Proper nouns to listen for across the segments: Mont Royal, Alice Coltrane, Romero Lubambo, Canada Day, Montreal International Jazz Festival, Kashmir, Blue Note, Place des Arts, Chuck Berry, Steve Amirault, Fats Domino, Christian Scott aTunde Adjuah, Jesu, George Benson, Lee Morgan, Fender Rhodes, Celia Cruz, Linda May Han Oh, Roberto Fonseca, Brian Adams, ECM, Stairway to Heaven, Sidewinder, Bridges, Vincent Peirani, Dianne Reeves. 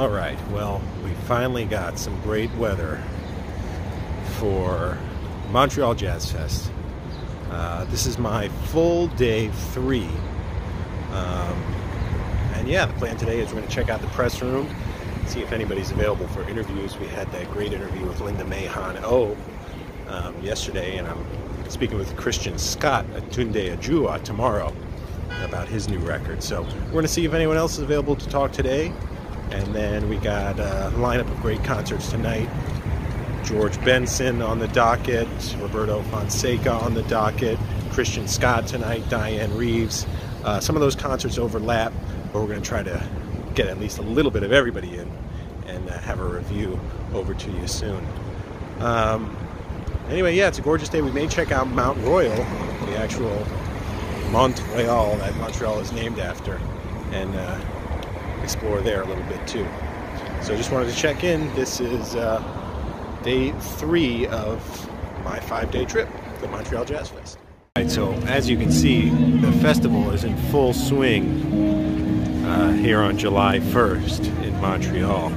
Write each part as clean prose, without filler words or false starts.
All right, well, we finally got some great weather for Montreal Jazz Fest. This is my full day 3. And yeah, the plan today is we're going to check out the press room, see if anybody's available for interviews. We had that great interview with Linda May Han Oh yesterday, and I'm speaking with Christian Scott aTunde Adjuah tomorrow about his new record. So we're going to see if anyone else is available to talk today. And then we got a lineup of great concerts tonight. George Benson on the docket, Roberto Fonseca on the docket, Christian Scott tonight, Dianne Reeves. Some of those concerts overlap, but we're going to try to get at least a little bit of everybody in and have a review over to you soon. Anyway, yeah, it's a gorgeous day. We may check out Mount Royal, the actual Mont Royal that Montreal is named after, and explore there a little bit too. So just wanted to check in. This is day 3 of my 5-day trip to Montreal Jazz Fest. All right, so as you can see, the festival is in full swing here on July 1st in Montreal.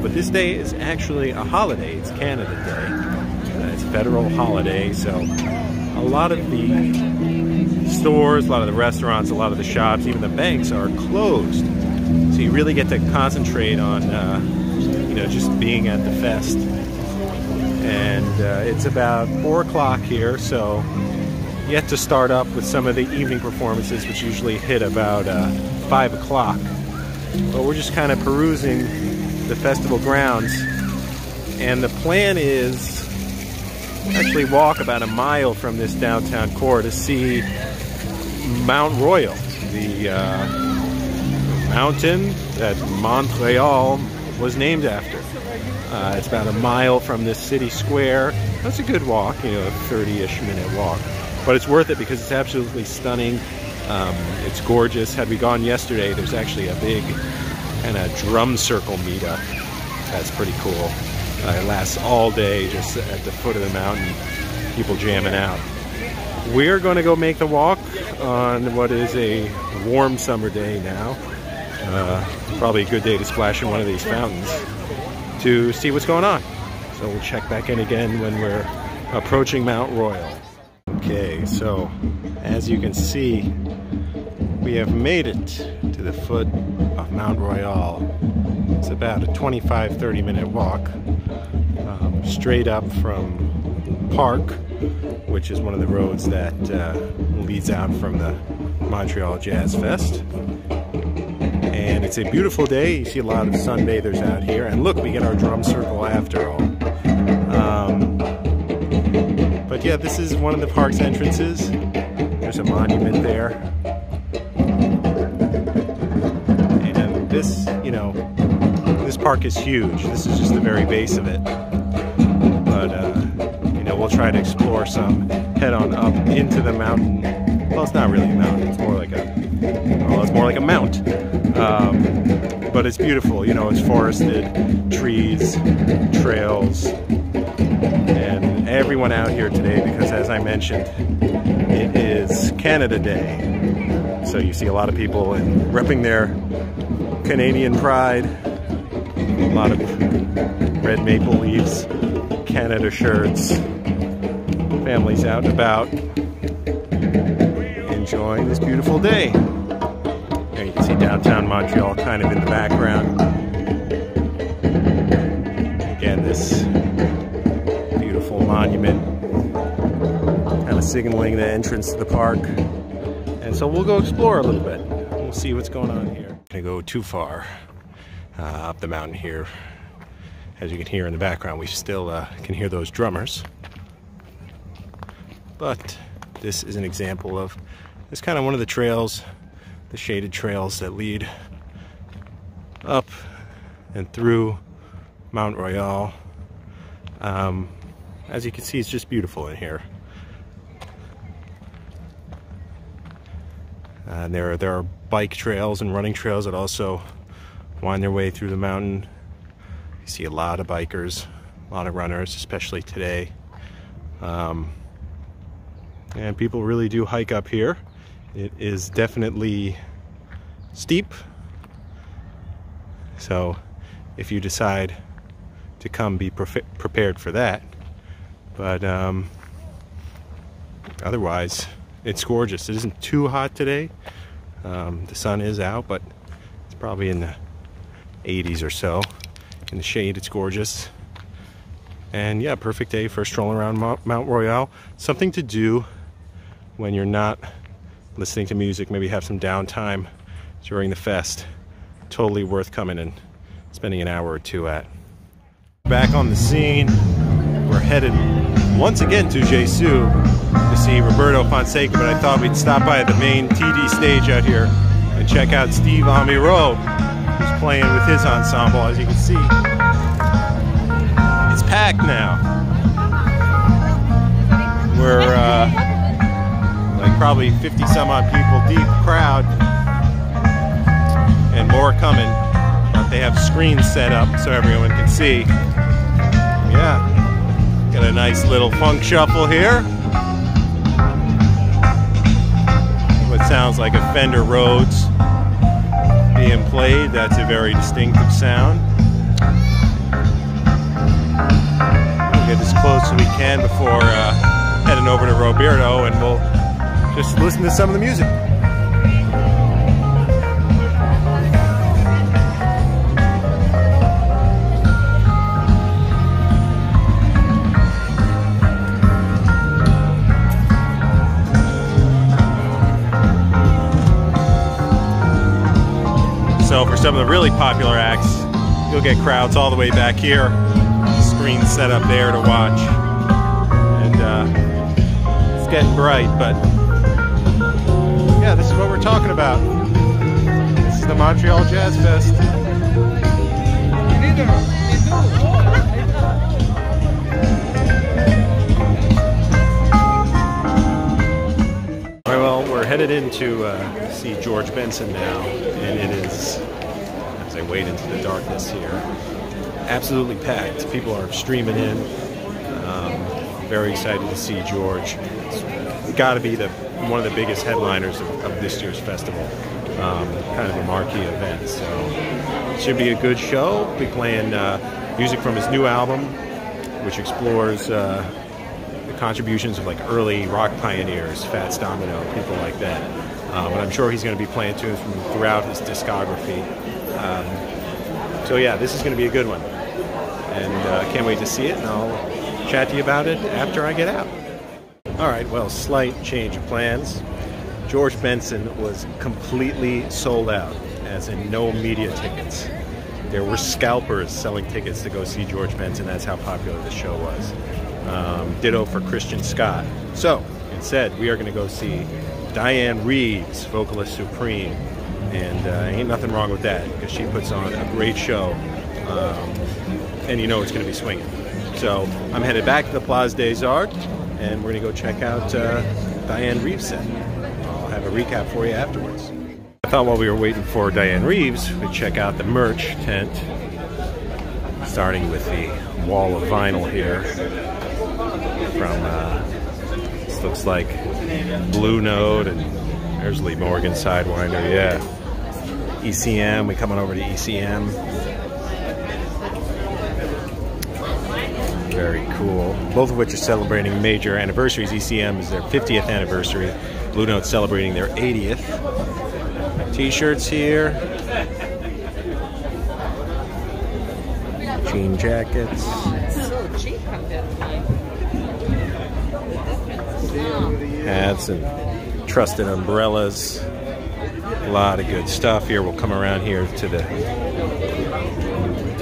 But this day is actually a holiday. It's Canada Day. It's a federal holiday, so a lot of the stores, a lot of the restaurants, a lot of the shops, even the banks are closed. So you really get to concentrate on just being at the fest. And it's about 4 o'clock here, so you have to start up with some of the evening performances, which usually hit about 5 o'clock. But we're just kind of perusing the festival grounds, and the plan is actually walk about a mile from this downtown core to see Mount Royal, the mountain that Montreal was named after. It's about a mile from this city square. That's a good walk, a 30-ish minute walk. But it's worth it because it's absolutely stunning. It's gorgeous. Had we gone yesterday, there's actually a big kind of drum circle meetup. That's pretty cool. It lasts all day, just at the foot of the mountain, people jamming out. We're going to go make the walk on what is a warm summer day now. Probably a good day to splash in one of these fountains to see what's going on. So we'll check back in again when we're approaching Mount Royal. Okay, so as you can see, we have made it to the foot of Mount Royal. It's about a 25-30 minute walk straight up from Park, which is one of the roads that leads out from the Montreal Jazz Fest. And it's a beautiful day. You see a lot of sunbathers out here. And look, we get our drum circle after all. But yeah, this is one of the park's entrances. There's a monument there. And this, this park is huge. This is just the very base of it. But, we'll try to explore some, head on up into the mountain. Well, it's not really a mountain. It's more like a mount. But it's beautiful, it's forested, trees, trails, and everyone out here today, because as I mentioned, it is Canada Day. So you see a lot of people repping their Canadian pride, a lot of red maple leaves, Canada shirts, families out and about, enjoying this beautiful day. There you can see downtown Montreal kind of in the background. Again, this beautiful monument, kind of signaling the entrance to the park. And so we'll go explore a little bit. We'll see what's going on here. I'm gonna go too far up the mountain here. As you can hear in the background, we still can hear those drummers. But this is an example of, it's kind of one of the trails, the shaded trails that lead up and through Mount Royal. As you can see, it's just beautiful in here. And there are bike trails and running trails that also wind their way through the mountain. You see a lot of bikers, a lot of runners, especially today. And people really do hike up here. It is definitely steep, So if you decide to come, be prepared for that. But otherwise, it's gorgeous. It isn't too hot today. The sun is out, but it's probably in the 80s or so. In the shade, it's gorgeous. And yeah, perfect day for a stroll around Mount Royal. Something to do when you're not listening to music, maybe have some downtime during the fest. Totally worth coming and spending an hour or two at. Back on the scene, we're headed once again to Jesu to see Roberto Fonseca, but I thought we'd stop by the main TD stage out here and check out Steve Amirault, who's playing with his ensemble. As you can see, it's packed now. We're like probably 50 some odd people deep crowd, and more coming. They have screens set up so everyone can see. Yeah, got a nice little funk shuffle here. What sounds like a Fender Rhodes being played. That's a very distinctive sound. We'll get as close as we can before heading over to Roberto, and we'll just listen to some of the music. So for some of the really popular acts, you'll get crowds all the way back here. Screen set up there to watch. And it's getting bright, but yeah, this is what we're talking about. This is the Montreal Jazz Fest. All right, well, we're headed in to see George Benson now, and it is, as I wade into the darkness here, absolutely packed. People are streaming in. Very excited to see George. It's got to be one of the biggest headliners of this year's festival. Kind of a marquee event, so it should be a good show. We'll be playing music from his new album, which explores the contributions of like early rock pioneers, Fats Domino, people like that. But I'm sure he's going to be playing tunes from throughout his discography. So yeah, this is going to be a good one. And can't wait to see it, and I'll chat to you about it after I get out. All right, well, slight change of plans. George Benson was completely sold out, as in no media tickets. There were scalpers selling tickets to go see George Benson. That's how popular the show was. Ditto for Christian Scott. So, instead, we are going to go see Dianne Reeves, vocalist supreme, and ain't nothing wrong with that, because she puts on a great show, and you know it's going to be swinging. So I'm headed back to the Place des Arts, and we're going to go check out Dianne Reeves' set. I'll have a recap for you afterwards. I thought while we were waiting for Dianne Reeves, we'd check out the merch tent, starting with the wall of vinyl here from this looks like Blue Note, and there's Lee Morgan, Sidewinder, yeah. ECM, we're coming over to ECM. Very cool. Both of which are celebrating major anniversaries. ECM is their 50th anniversary. Blue Note's celebrating their 80th. T-shirts here. Jean jackets. Hats and trusted umbrellas. A lot of good stuff here. We'll come around here to the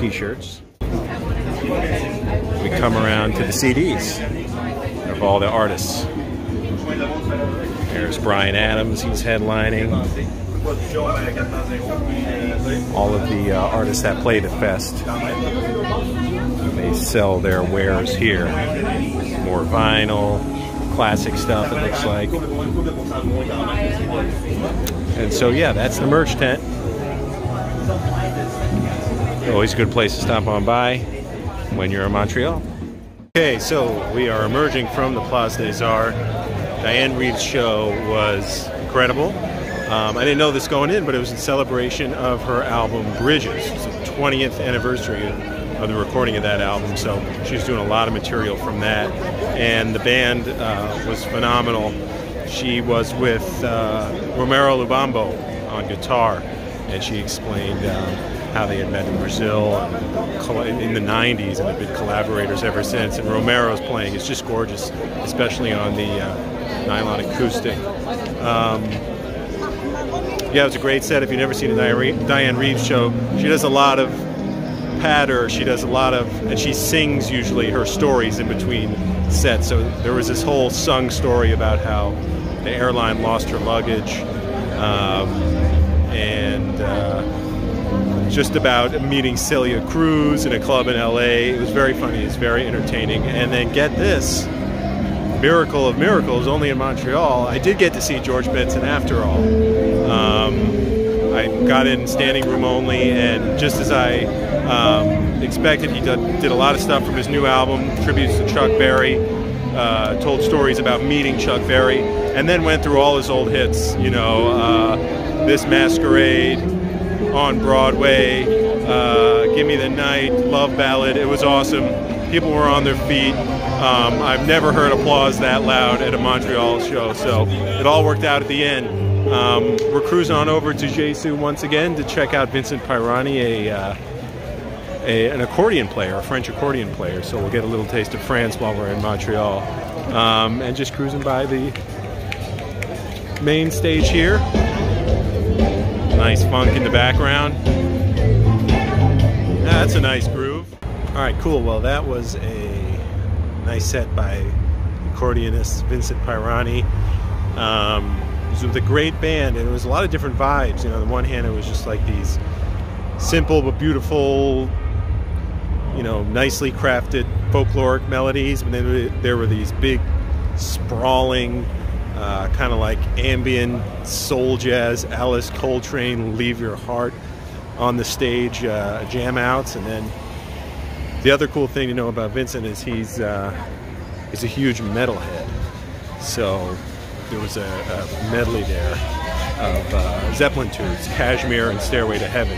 t-shirts. We come around to the CDs of all the artists. There's Brian Adams, he's headlining. All of the artists that play the fest, they sell their wares here. More vinyl. Classic stuff, it looks like. And so yeah, that's the merch tent. Always a good place to stop on by when you're in Montreal. Okay, so we are emerging from the Place des Arts. Dianne Reeves' show was incredible. I didn't know this going in, but it was in celebration of her album Bridges. It was a 20th anniversary of the recording of that album, so she's doing a lot of material from that. And the band was phenomenal. She was with Romero Lubambo on guitar, and she explained how they had met in Brazil in the 90s, and have been collaborators ever since. And Romero's playing is just gorgeous, especially on the nylon acoustic. Yeah, it was a great set. If you've never seen a Dianne Reeves show, she does a lot of patter, and she sings usually her stories in between sets. So there was this whole sung story about how the airline lost her luggage, and just about meeting Celia Cruz in a club in LA. It was very funny, it's very entertaining. And then get this, miracle of miracles, only in Montreal, I did get to see George Benson after all. I got in standing room only, and just as I expected, he did a lot of stuff from his new album, tributes to Chuck Berry, told stories about meeting Chuck Berry, and then went through all his old hits, you know, This Masquerade, On Broadway, Give Me the Night, Love Ballad. It was awesome. People were on their feet. I've never heard applause that loud at a Montreal show, so it all worked out at the end. We're cruising on over to Jesu once again to check out Vincent Peirani, an accordion player, a French accordion player. So we'll get a little taste of France while we're in Montreal. And just cruising by the main stage here. Nice funk in the background. That's a nice groove. All right, cool. Well, that was a nice set by accordionist Vincent Peirani. With a great band, and it was a lot of different vibes. You know, on the one hand, it was just like these simple but beautiful, you know, nicely crafted folkloric melodies, but then there were these big, sprawling, kind of like ambient soul jazz, Alice Coltrane, Leave Your Heart on the stage jam outs. And then the other cool thing to know about Vincent is he's a huge metalhead, so there was a medley there of Zeppelin tunes, Kashmir and Stairway to Heaven.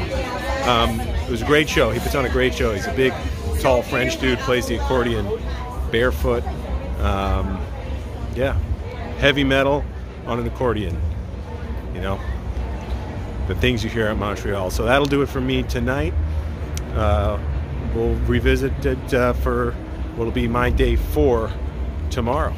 It was a great show. He puts on a great show. He's a big, tall French dude, plays the accordion barefoot. Yeah, heavy metal on an accordion, you know, the things you hear at Montreal. So that'll do it for me tonight. We'll revisit it for what'll be my day 4 tomorrow.